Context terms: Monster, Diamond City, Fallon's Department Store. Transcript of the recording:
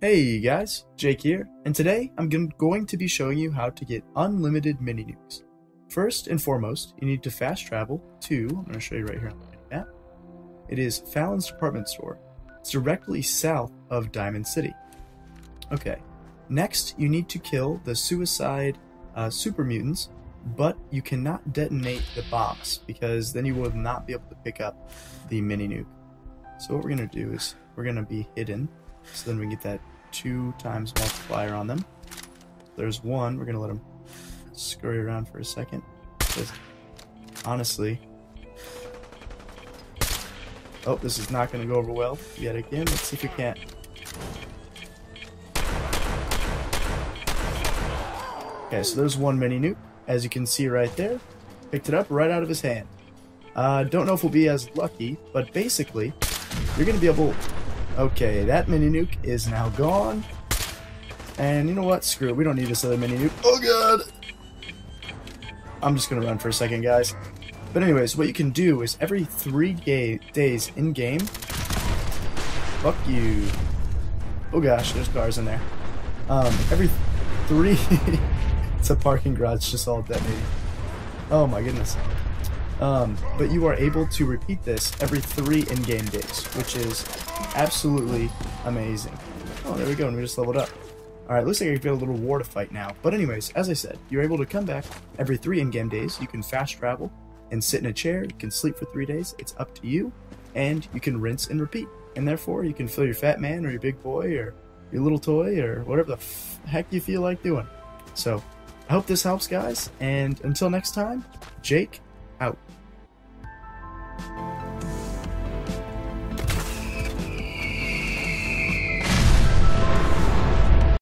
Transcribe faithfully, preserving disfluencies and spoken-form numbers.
Hey you guys, Jake here, and today I'm going to be showing you how to get unlimited mini nukes. First and foremost, you need to fast travel to, I'm going to show you right here on the map, it is Fallon's Department Store. It's directly south of Diamond City. Okay, next you need to kill the suicide uh, super mutants, but you cannot detonate the bombs because then you will not be able to pick up the mini nuke. So what we're going to do is we're going to be hidden. So then we get that two times multiplier on them. There's one. We're going to let them scurry around for a second. Because honestly. Oh, this is not going to go over well yet again. Let's see if we can't. Okay, so there's one mini nuke. As you can see right there. Picked it up right out of his hand. Uh, don't know if we'll be as lucky, but basically, you're going to be able... Okay, that mini nuke is now gone. And you know what? Screw it. We don't need this other mini nuke. Oh god! I'm just gonna run for a second, guys. But anyways, what you can do is every three ga days in game. Fuck you! Oh gosh, there's cars in there. Um, every three. It's a parking garage just all detonated. Oh my goodness. Um, but you are able to repeat this every three in-game days, which is absolutely amazing. Oh, there we go, and we just leveled up. Alright, looks like I've got a little war to fight now. But anyways, as I said, you're able to come back every three in-game days. You can fast travel and sit in a chair. You can sleep for three days. It's up to you. And you can rinse and repeat. And therefore, you can fill your fat man or your big boy or your little toy or whatever the f heck you feel like doing. So, I hope this helps, guys. And until next time, Jake... out.